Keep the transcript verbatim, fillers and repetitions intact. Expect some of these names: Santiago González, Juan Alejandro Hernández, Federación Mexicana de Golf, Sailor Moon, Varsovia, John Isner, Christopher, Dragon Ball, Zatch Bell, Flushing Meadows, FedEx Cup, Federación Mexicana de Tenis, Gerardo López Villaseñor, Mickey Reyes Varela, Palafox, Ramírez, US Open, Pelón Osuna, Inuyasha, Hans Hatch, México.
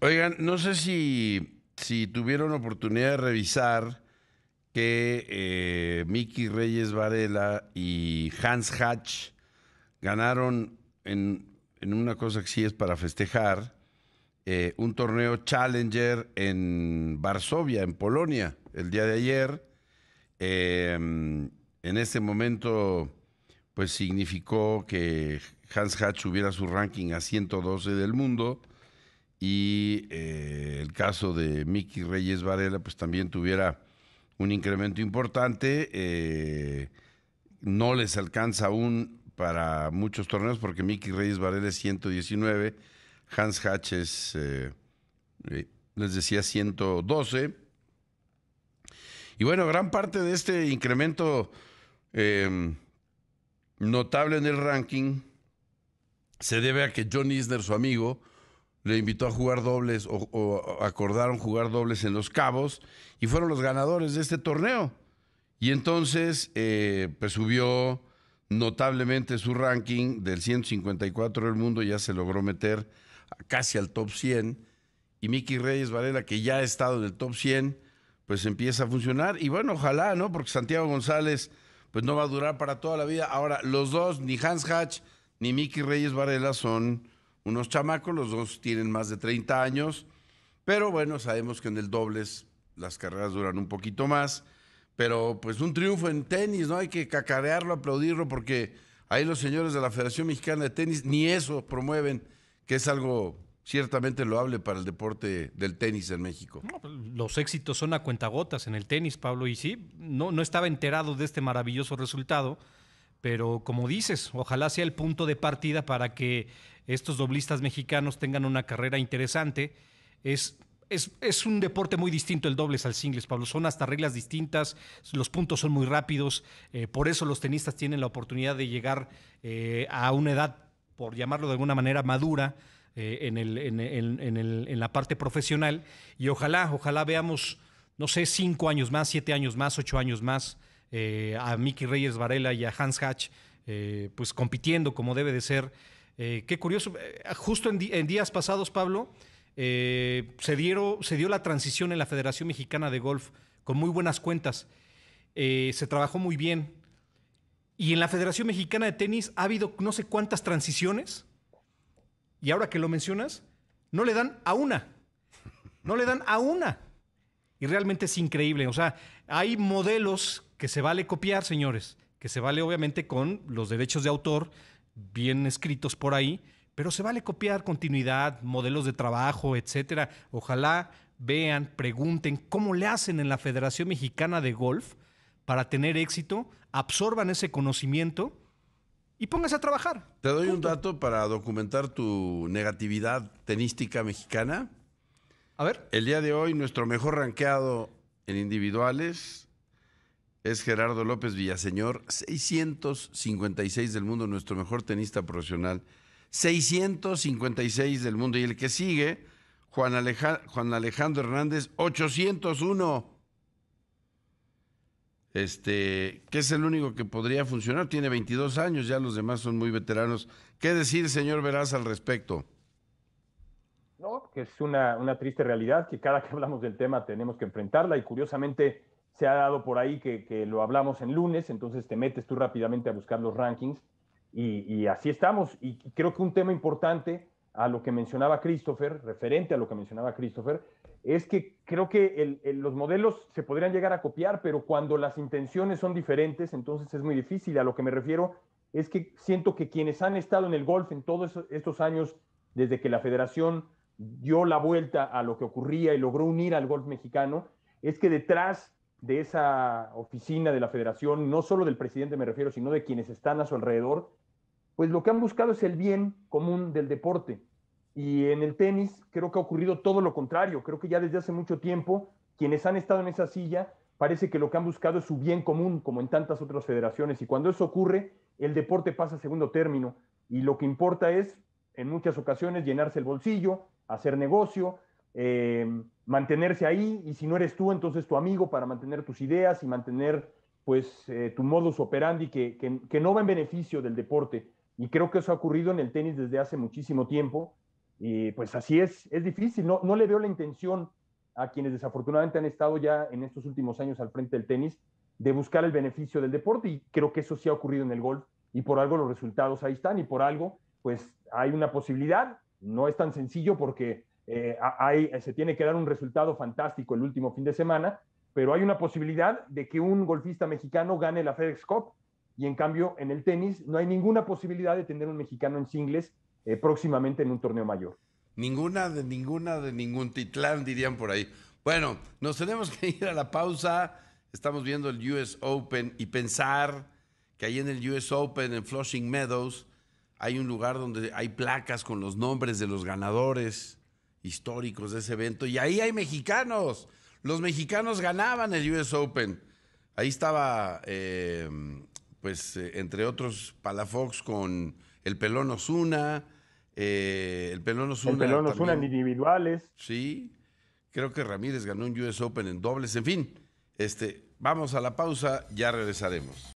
Oigan, no sé si, si tuvieron la oportunidad de revisar que eh, Mickey Reyes Varela y Hans Hatch ganaron en, en una cosa que sí es para festejar, eh, un torneo Challenger en Varsovia, en Polonia, el día de ayer. Eh, en este momento, pues significó que Hans Hatch subiera su ranking a ciento doce del mundo y eh, el caso de Mickey Reyes Varela, pues también tuviera un incremento importante. Eh, no les alcanza aún para muchos torneos porque Mickey Reyes Varela es ciento diecinueve, Hans Hatch es, eh, les decía, ciento doce. Y bueno, gran parte de este incremento eh, notable en el ranking se debe a que John Isner, su amigo, le invitó a jugar dobles o, o acordaron jugar dobles en Los Cabos y fueron los ganadores de este torneo. Y entonces eh, pues subió notablemente su ranking del ciento cincuenta y cuatro del mundo, ya se logró meter casi al top cien. Y Mickey Reyes Varela, que ya ha estado en el top cien, pues empieza a funcionar. Y bueno, ojalá, ¿no? Porque Santiago González pues no va a durar para toda la vida. Ahora, los dos, ni Hans Hatch ni Mickey Reyes Varela son unos chamacos, los dos tienen más de treinta años, pero bueno, sabemos que en el dobles las carreras duran un poquito más, pero pues un triunfo en tenis, ¿no? Hay que cacarearlo, aplaudirlo, porque ahí los señores de la Federación Mexicana de Tenis ni eso promueven, que es algo ciertamente loable para el deporte del tenis en México. Los éxitos son a cuentagotas en el tenis, Pablo, y sí, no, no estaba enterado de este maravilloso resultado, pero como dices, ojalá sea el punto de partida para que estos doblistas mexicanos tengan una carrera interesante. Es, es, es un deporte muy distinto el dobles al singles, Pablo. Son hasta reglas distintas, los puntos son muy rápidos, eh, por eso los tenistas tienen la oportunidad de llegar eh, a una edad, por llamarlo de alguna manera, madura, eh, en, el, en, el, en, el, en la parte profesional. Y ojalá, ojalá veamos, no sé, cinco años más, siete años más, ocho años más, Eh, a Mickey Reyes Varela y a Hans Hatch eh, pues compitiendo como debe de ser. Eh, qué curioso, eh, justo en, di- en días pasados, Pablo, eh, se, dieron, se dio la transición en la Federación Mexicana de Golf con muy buenas cuentas, eh, se trabajó muy bien, y en la Federación Mexicana de Tenis ha habido no sé cuántas transiciones, y ahora que lo mencionas, no le dan a una, no le dan a una, y realmente es increíble. O sea, hay modelos que se vale copiar, señores, que se vale obviamente con los derechos de autor bien escritos por ahí, pero se vale copiar continuidad, modelos de trabajo, etcétera. Ojalá vean, pregunten cómo le hacen en la Federación Mexicana de Golf para tener éxito, absorban ese conocimiento y pónganse a trabajar. Te doy punto. Un dato para documentar tu negatividad tenística mexicana. A ver. El día de hoy nuestro mejor rankeado en individuales es Gerardo López Villaseñor, seiscientos cincuenta y seis del mundo, nuestro mejor tenista profesional, seiscientos cincuenta y seis del mundo. Y el que sigue, Juan, Aleja- Juan Alejandro Hernández, ochocientos uno. Este, que es el único que podría funcionar, tiene veintidós años, ya los demás son muy veteranos. ¿Qué decir, señor Veraz, al respecto? No, que es una, una triste realidad, que cada que hablamos del tema tenemos que enfrentarla, y curiosamente se ha dado por ahí que, que lo hablamos en lunes, entonces te metes tú rápidamente a buscar los rankings y, y así estamos. Y creo que un tema importante a lo que mencionaba Christopher, referente a lo que mencionaba Christopher, es que creo que el, el, los modelos se podrían llegar a copiar, pero cuando las intenciones son diferentes, entonces es muy difícil. A lo que me refiero es que siento que quienes han estado en el golf en todos estos años, desde que la federación dio la vuelta a lo que ocurría y logró unir al golf mexicano, es que detrás de esa oficina de la federación, no solo del presidente me refiero, sino de quienes están a su alrededor, pues lo que han buscado es el bien común del deporte. Y en el tenis creo que ha ocurrido todo lo contrario. Creo que ya desde hace mucho tiempo, quienes han estado en esa silla, parece que lo que han buscado es su bien común, como en tantas otras federaciones. Y cuando eso ocurre, el deporte pasa a segundo término. Y lo que importa es, en muchas ocasiones, llenarse el bolsillo, hacer negocio, eh, mantenerse ahí, y si no eres tú, entonces tu amigo, para mantener tus ideas y mantener pues eh, tu modus operandi que, que, que no va en beneficio del deporte. Y creo que eso ha ocurrido en el tenis desde hace muchísimo tiempo, Y pues así es, es difícil, no, no le veo la intención a quienes desafortunadamente han estado ya en estos últimos años al frente del tenis de buscar el beneficio del deporte, y creo que eso sí ha ocurrido en el golf, y por algo los resultados ahí están, y por algo pues hay una posibilidad. No es tan sencillo porque eh, hay, se tiene que dar un resultado fantástico el último fin de semana, pero hay una posibilidad de que un golfista mexicano gane la FedEx Cup, y en cambio en el tenis no hay ninguna posibilidad de tener un mexicano en singles eh, próximamente en un torneo mayor. Ninguna de ninguna de ningún titlán, dirían por ahí. Bueno, nos tenemos que ir a la pausa. Estamos viendo el U S Open y pensar que ahí en el U S Open, en Flushing Meadows, hay un lugar donde hay placas con los nombres de los ganadores históricos de ese evento. Y ahí hay mexicanos. Los mexicanos ganaban el U S Open. Ahí estaba, eh, pues, eh, entre otros, Palafox con el Pelón Osuna. Eh, el Pelón Osuna. El Pelón Osuna en individuales. Sí. Creo que Ramírez ganó un U S Open en dobles. En fin. Este, vamos a la pausa, ya regresaremos.